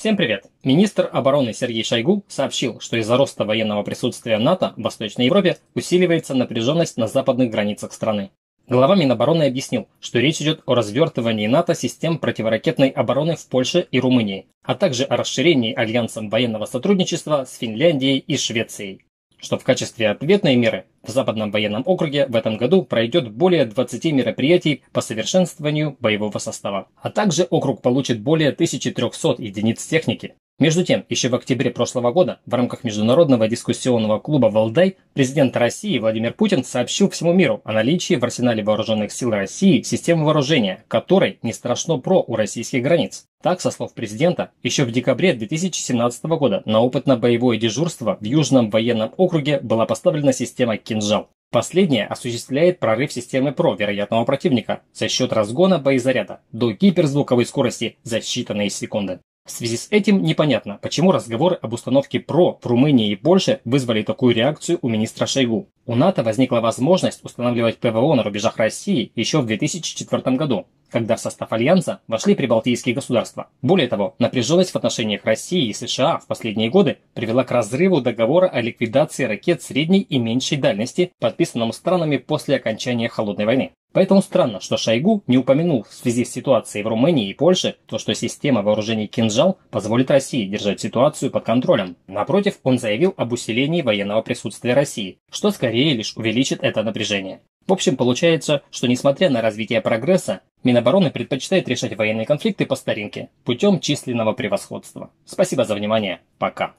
Всем привет! Министр обороны Сергей Шойгу сообщил, что из-за роста военного присутствия НАТО в Восточной Европе усиливается напряженность на западных границах страны. Глава Минобороны объяснил, что речь идет о развертывании НАТО систем противоракетной обороны в Польше и Румынии, а также о расширении альянсом военного сотрудничества с Финляндией и Швецией, что в качестве ответной меры в Западном военном округе в этом году пройдет более 20 мероприятий по совершенствованию боевого состава. А также округ получит более 1300 единиц техники. Между тем, еще в октябре прошлого года в рамках международного дискуссионного клуба «Валдай» президент России Владимир Путин сообщил всему миру о наличии в арсенале вооруженных сил России системы вооружения, которой не страшно ПРО у российских границ. Так, со слов президента, еще в декабре 2017 года на опытно-боевое дежурство в Южном военном округе была поставлена система «Кинжал». Последняя осуществляет прорыв системы ПРО вероятного противника за счет разгона боезаряда до гиперзвуковой скорости за считанные секунды. В связи с этим непонятно, почему разговоры об установке ПРО в Румынии и Польше вызвали такую реакцию у министра Шойгу. У НАТО возникла возможность устанавливать ПВО на рубежах России еще в 2004 году, когда в состав Альянса вошли прибалтийские государства. Более того, напряженность в отношениях России и США в последние годы привела к разрыву договора о ликвидации ракет средней и меньшей дальности, подписанному странами после окончания Холодной войны. Поэтому странно, что Шойгу не упомянул в связи с ситуацией в Румынии и Польше то, что система вооружений «Кинжал» позволит России держать ситуацию под контролем. Напротив, он заявил об усилении военного присутствия России, что скорее лишь увеличит это напряжение. В общем, получается, что несмотря на развитие прогресса, Минобороны предпочитает решать военные конфликты по старинке, путем численного превосходства. Спасибо за внимание. Пока.